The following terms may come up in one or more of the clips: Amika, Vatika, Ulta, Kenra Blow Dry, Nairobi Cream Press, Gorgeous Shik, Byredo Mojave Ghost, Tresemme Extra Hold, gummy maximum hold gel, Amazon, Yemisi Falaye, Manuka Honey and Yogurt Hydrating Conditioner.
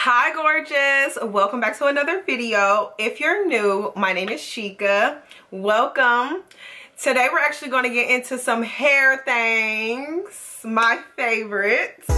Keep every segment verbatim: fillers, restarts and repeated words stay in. Hi gorgeous, welcome back to another video. If you're new, my name is Shika. Welcome. Today we're actually going to get into some hair things, my favorites.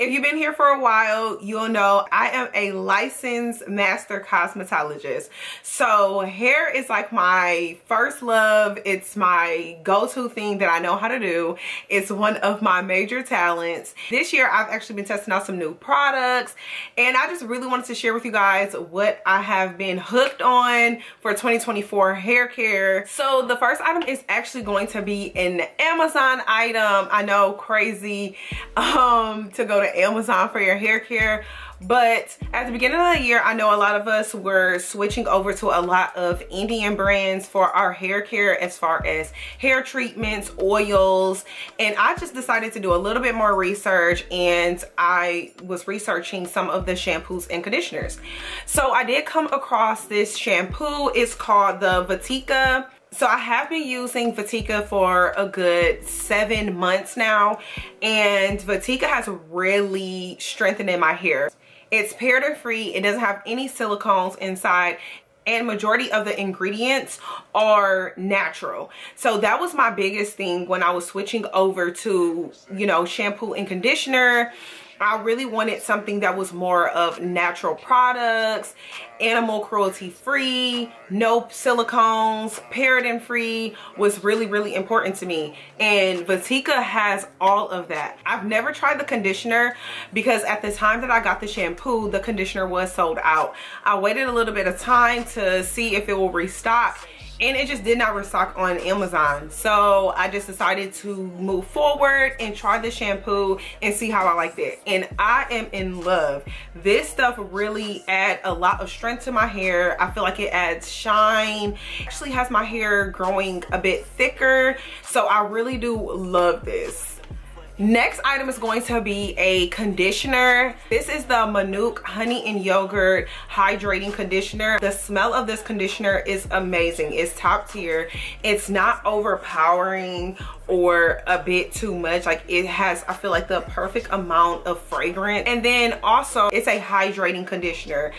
If you've been here for a while, you'll know I am a licensed master cosmetologist. So hair is like my first love. It's my go-to thing that I know how to do. It's one of my major talents. This year, I've actually been testing out some new products, and I just really wanted to share with you guys what I have been hooked on for twenty twenty-four hair care. So the first item is actually going to be an Amazon item. I know, crazy um, to go to Amazon for your hair care, but at the beginning of the year, I know a lot of us were switching over to a lot of Indian brands for our hair care, as far as hair treatments, oils, and I just decided to do a little bit more research, and I was researching some of the shampoos and conditioners. So I did come across this shampoo. It's called the Vatika. So I have been using Vatika for a good seven months now, and Vatika has really strengthened in my hair. It's paraben free, it doesn't have any silicones inside, and majority of the ingredients are natural. So that was my biggest thing when I was switching over to, you know, shampoo and conditioner. I really wanted something that was more of natural products, animal cruelty free, no silicones, paraben free was really, really important to me. And Vatika has all of that. I've never tried the conditioner because at the time that I got the shampoo, the conditioner was sold out. I waited a little bit of time to see if it will restock, and it just did not restock on Amazon. So I just decided to move forward and try the shampoo and see how I liked it. And I am in love. This stuff really adds a lot of strength to my hair. I feel like it adds shine. It actually has my hair growing a bit thicker. So I really do love this. Next item is going to be a conditioner. This is the Manuka Honey and Yogurt Hydrating Conditioner. The smell of this conditioner is amazing. It's top tier. It's not overpowering or a bit too much. Like, it has, I feel like, the perfect amount of fragrance. And then also it's a hydrating conditioner.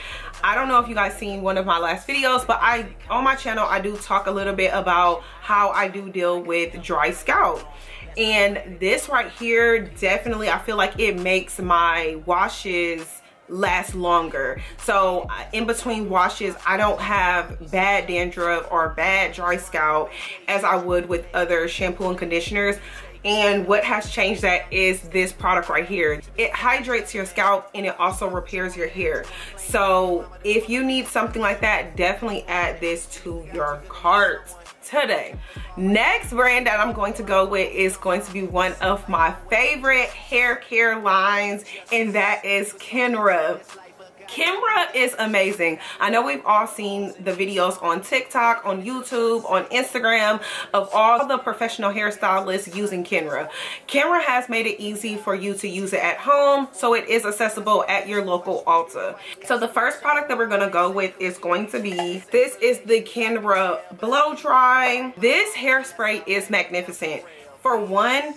I don't know if you guys seen one of my last videos, but I on my channel I do talk a little bit about how I do deal with dry scalp. And this right here, definitely, I feel like it makes my washes last longer. So in between washes, I don't have bad dandruff or bad dry scalp as I would with other shampoo and conditioners. And what has changed that is this product right here. It hydrates your scalp and it also repairs your hair. So if you need something like that, definitely add this to your cart today. Next brand that I'm going to go with is going to be one of my favorite hair care lines, and that is Kenra. Kenra is amazing. I know we've all seen the videos on TikTok, on YouTube, on Instagram of all the professional hairstylists using Kenra. Kenra has made it easy for you to use it at home, so it is accessible at your local Ulta. So the first product that we're going to go with is going to be, this is the Kenra Blow Dry. This hairspray is magnificent. For one,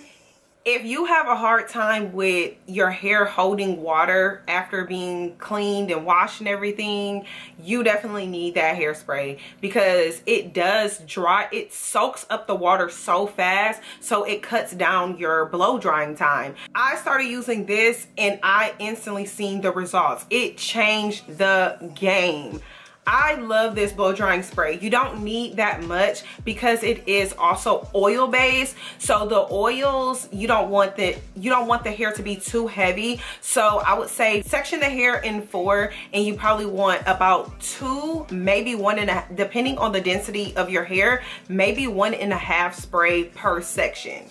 if you have a hard time with your hair holding water after being cleaned and washed and everything, you definitely need that hairspray because it does dry. It soaks up the water so fast, so it cuts down your blow drying time. I started using this and I instantly seen the results. It changed the game. I love this blow drying spray. You don't need that much because it is also oil based. So the oils, you don't want the you don't want the hair to be too heavy. So I would say section the hair in four, and you probably want about two, maybe one and a, depending on the density of your hair, maybe one and a half spray per section.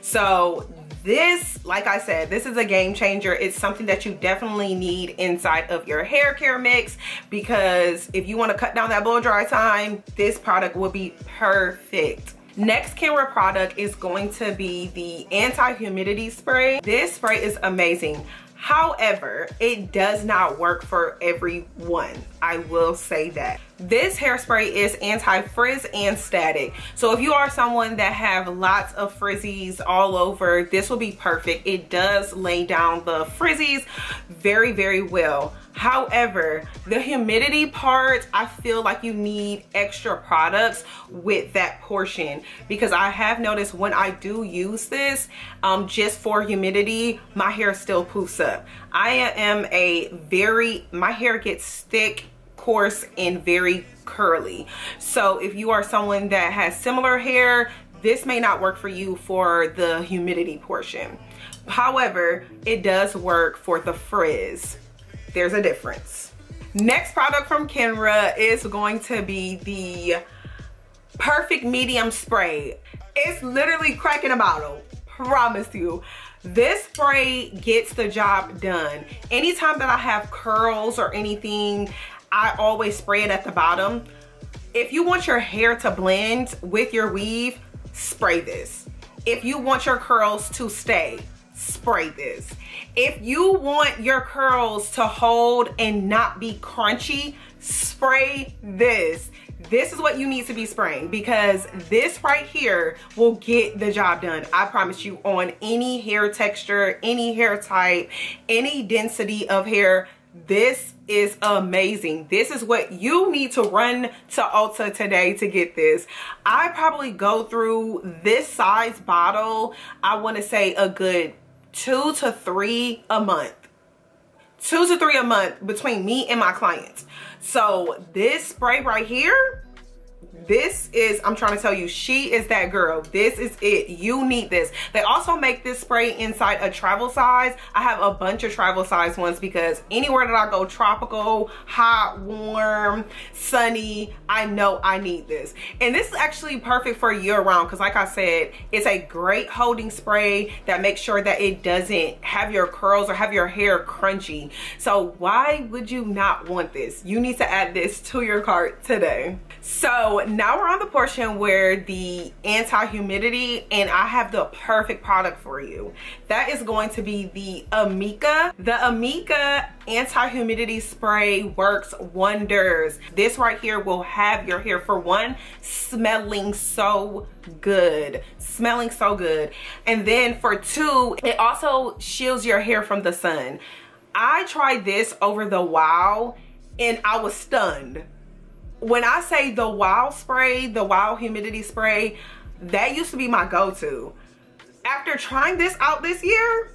So this, like I said, this is a game changer. It's something that you definitely need inside of your hair care mix because if you want to cut down that blow dry time, this product will be perfect. Next Kenra product is going to be the anti-humidity spray. This spray is amazing. However, it does not work for everyone. I will say that. This hairspray is anti-frizz and static. So if you are someone that have lots of frizzies all over, this will be perfect. It does lay down the frizzies very, very well. However, the humidity part, I feel like you need extra products with that portion, because I have noticed when I do use this um, just for humidity, my hair still poofs up. I am a very, my hair gets thick, coarse, and very curly. So if you are someone that has similar hair, this may not work for you for the humidity portion. However, it does work for the frizz. There's a difference. Next product from Kenra is going to be the Perfect Medium Spray. It's literally cracking a bottle, promise you. This spray gets the job done. Anytime that I have curls or anything, I always spray it at the bottom. If you want your hair to blend with your weave, spray this. If you want your curls to stay, spray this. If you want your curls to hold and not be crunchy, spray this. This is what you need to be spraying, because this right here will get the job done. I promise you, on any hair texture, any hair type, any density of hair, this is amazing. This is what you need to run to Ulta today to get this. I probably go through this size bottle, I want to say a good two to three a month. Two to three a month between me and my clients. So this spray right here, this is, I'm trying to tell you, she is that girl. This is it. You need this. They also make this spray inside a travel size. I have a bunch of travel size ones, because anywhere that I go, tropical, hot, warm, sunny, I know I need this. And this is actually perfect for year round, because like I said, it's a great holding spray that makes sure that it doesn't have your curls or have your hair crunchy. So why would you not want this? You need to add this to your cart today. So now we're on the portion where the anti-humidity, and I have the perfect product for you. That is going to be the Amika. The Amika anti-humidity spray works wonders. This right here will have your hair, for one, smelling so good. Smelling so good. And then for two, it also shields your hair from the sun. I tried this over the Wow and I was stunned. When I say the Wow spray, the Wow humidity spray, that used to be my go-to. After trying this out this year,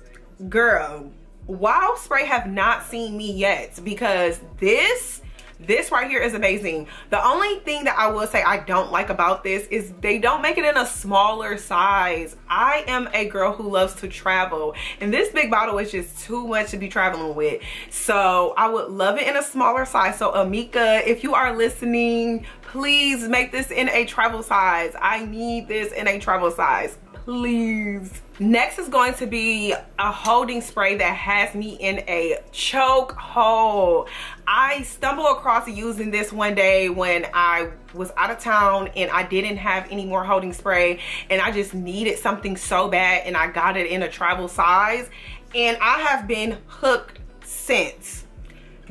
girl, Wow spray have not seen me yet, because this, this right here is amazing. The only thing that I will say I don't like about this is they don't make it in a smaller size. I am a girl who loves to travel, and this big bottle is just too much to be traveling with. So I would love it in a smaller size. So Amika, if you are listening, please make this in a travel size. I need this in a travel size, please. Next is going to be a holding spray that has me in a choke hold. I stumbled across using this one day when I was out of town and I didn't have any more holding spray, and I just needed something so bad, and I got it in a travel size, and I have been hooked since.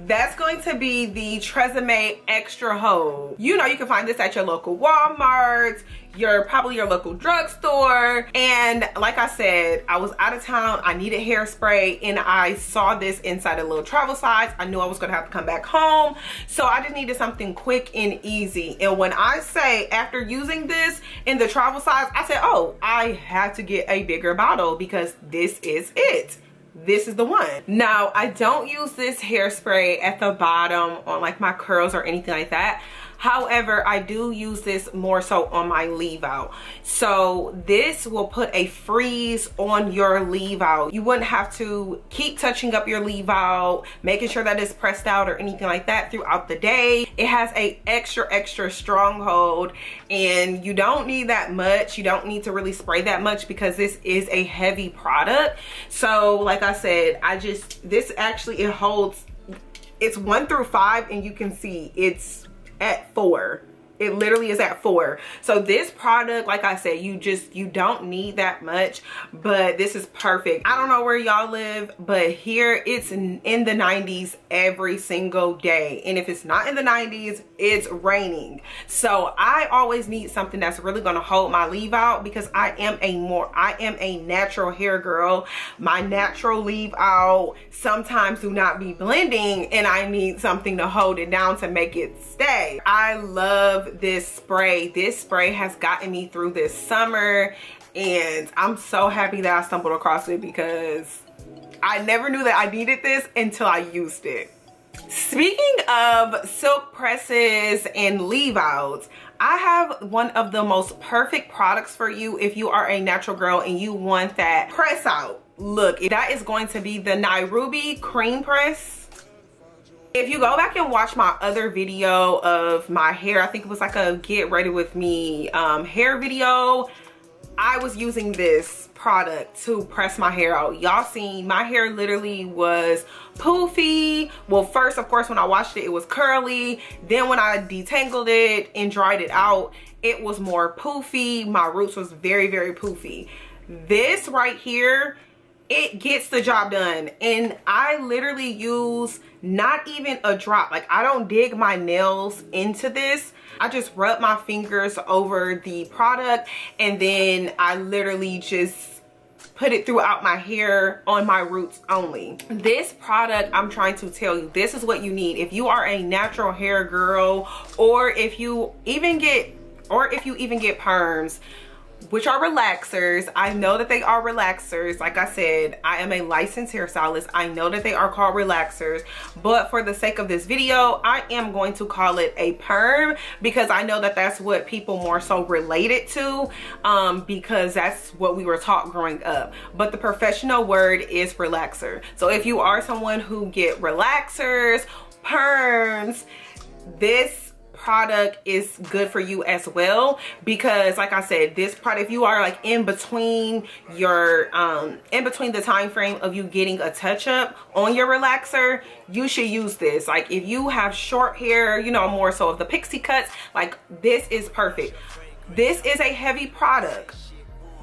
That's going to be the Tresemme Extra Hold. You know, you can find this at your local Walmart, your probably your local drugstore. And like I said, I was out of town, I needed hairspray, and I saw this inside a little travel size. I knew I was gonna have to come back home, so I just needed something quick and easy. And when I say after using this in the travel size, I said, oh, I had to get a bigger bottle, because this is it. This is the one. Now, I don't use this hairspray at the bottom on like my curls or anything like that. However, I do use this more so on my leave out. So this will put a freeze on your leave out. You wouldn't have to keep touching up your leave out, making sure that it's pressed out or anything like that throughout the day. It has a extra, extra strong hold, and you don't need that much. You don't need to really spray that much, because this is a heavy product. So like I said, I just, this actually, it holds, it's one through five, and you can see it's at four. It literally is at four. So this product, like I said, you just, you don't need that much, but this is perfect. I don't know where y'all live, but here it's in, in the nineties every single day. And if it's not in the nineties, it's raining. So I always need something that's really gonna hold my leave out, because I am a more, I am a natural hair girl. My natural leave out sometimes do not be blending, and I need something to hold it down to make it stay. I love this spray. This spray has gotten me through this summer, and I'm so happy that I stumbled across it, because I never knew that I needed this until I used it. Speaking of silk presses and leave-outs, I have one of the most perfect products for you if you are a natural girl and you want that press out look. That is going to be the Nairobi Cream Press. If you go back and watch my other video of my hair, I think it was like a get ready with me um, hair video, I was using this product to press my hair out. Y'all seen my hair literally was poofy. Well, first, of course, when I washed it, it was curly. Then when I detangled it and dried it out, it was more poofy. My roots was very, very poofy. This right here, it gets the job done. And I literally use not even a drop. Like, I don't dig my nails into this. I just rub my fingers over the product, and then I literally just put it throughout my hair on my roots only. This product, I'm trying to tell you, this is what you need. If you are a natural hair girl, or if you even get, or if you even get perms, which are relaxers. I know that they are relaxers. Like I said, I am a licensed hairstylist. I know that they are called relaxers, but for the sake of this video, I am going to call it a perm, because I know that that's what people more so related to, um, because that's what we were taught growing up. But the professional word is relaxer. So if you are someone who get relaxers, perms, this product is good for you as well, because like I said, this product, if you are like in between your um in between the time frame of you getting a touch-up on your relaxer, you should use this. Like if you have short hair, you know, more so of the pixie cuts, like this is perfect. This is a heavy product.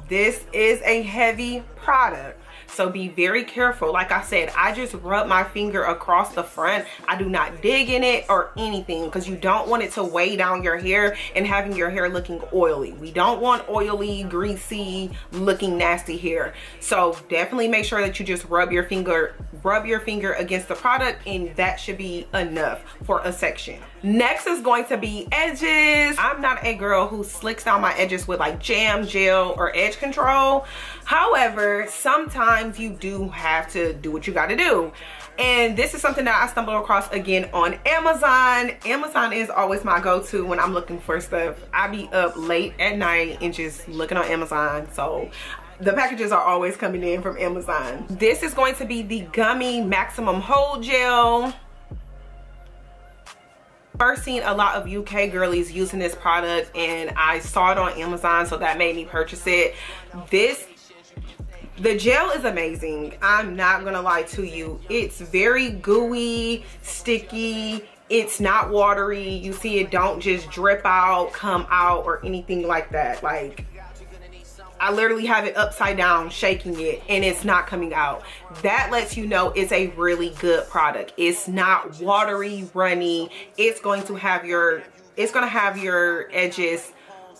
This is a heavy product. So be very careful. Like I said, I just rub my finger across the front. I do not dig in it or anything, because you don't want it to weigh down your hair and having your hair looking oily. We don't want oily, greasy looking nasty hair. So definitely make sure that you just rub your finger, rub your finger against the product, and that should be enough for a section. Next is going to be edges. I'm not a girl who slicks down my edges with like jam, gel, or edge control. However, sometimes you do have to do what you got to do, and this is something that I stumbled across again on Amazon. Amazon is always my go-to when I'm looking for stuff. I be up late at night and just looking on Amazon, so the packages are always coming in from Amazon. This is going to be the Gummy Maximum Hold Gel. I've seen a lot of U K girlies using this product, and I saw it on Amazon, so that made me purchase it. This The gel is amazing. I'm not gonna lie to you. It's very gooey, sticky. It's not watery. You see, it don't just drip out, come out, or anything like that. Like, I literally have it upside down, shaking it, and it's not coming out. That lets you know it's a really good product. It's not watery, runny. It's going to have your, it's gonna have your edges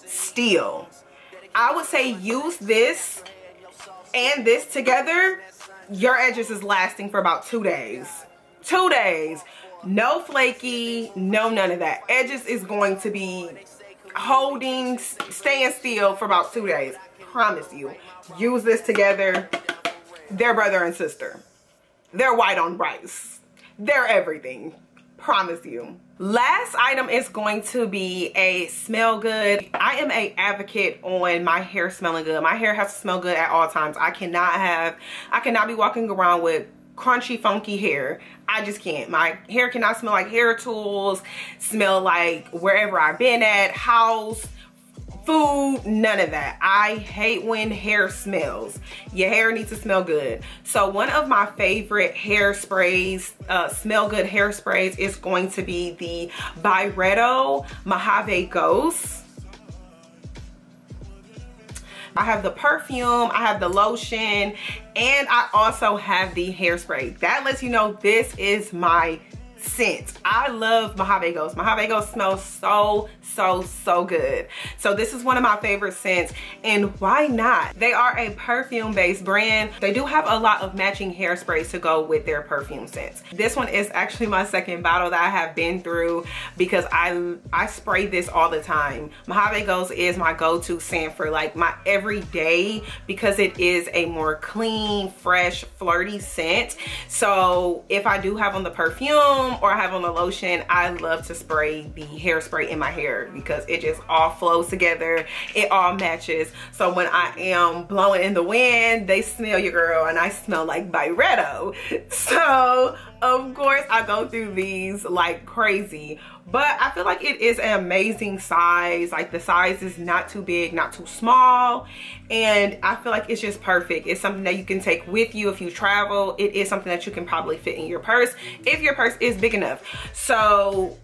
still. I would say use this and this together, your edges is lasting for about two days. Two days. No flaky, no none of that. Edges is going to be holding, staying still for about two days. Promise you. Use this together. They're brother and sister. They're white on rice. They're everything. Promise you. Last item is going to be a smell good. I am a advocate on my hair smelling good. My hair has to smell good at all times. I cannot have, I cannot be walking around with crunchy, funky hair. I just can't. My hair cannot smell like hair tools, smell like wherever I've been at, house, food, none of that. I hate when hair smells. Your hair needs to smell good. So one of my favorite hair sprays, uh, smell good hair sprays, is going to be the Byredo Mojave Ghost. I have the perfume, I have the lotion, and I also have the hairspray. That lets you know this is my scent. I love Mojave Ghost. Mojave Ghost smells so, so, so good. So this is one of my favorite scents, and why not? They are a perfume-based brand. They do have a lot of matching hairsprays to go with their perfume scents. This one is actually my second bottle that I have been through because I, I spray this all the time. Mojave Ghost is my go-to scent for like my everyday because it is a more clean, fresh, flirty scent. So if I do have on the perfume, or I have on a lotion, I love to spray the hairspray in my hair because it just all flows together. It all matches. So when I am blowing in the wind, they smell your girl and I smell like Byredo. So of course I go through these like crazy, but I feel like it is an amazing size. Like the size is not too big, not too small. And I feel like it's just perfect. It's something that you can take with you if you travel. It is something that you can probably fit in your purse if your purse is big enough. So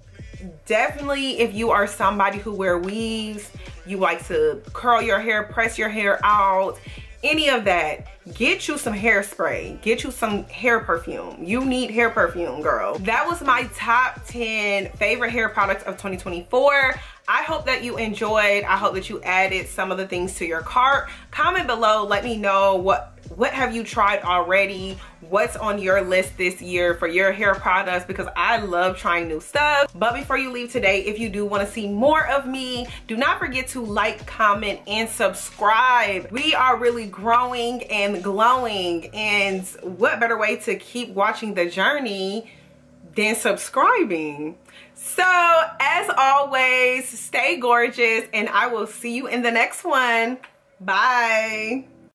definitely if you are somebody who wear weaves, you like to curl your hair, press your hair out, any of that, get you some hairspray, get you some hair perfume. You need hair perfume, girl. That was my top ten favorite hair products of twenty twenty-four. I hope that you enjoyed. I hope that you added some of the things to your cart. Comment below, let me know what what have you tried already, what's on your list this year for your hair products, because I love trying new stuff. But before you leave today, if you do want to see more of me, do not forget to like, comment, and subscribe. We are really growing and glowing, and what better way to keep watching the journey than subscribing? So as always, stay gorgeous, and I will see you in the next one. Bye.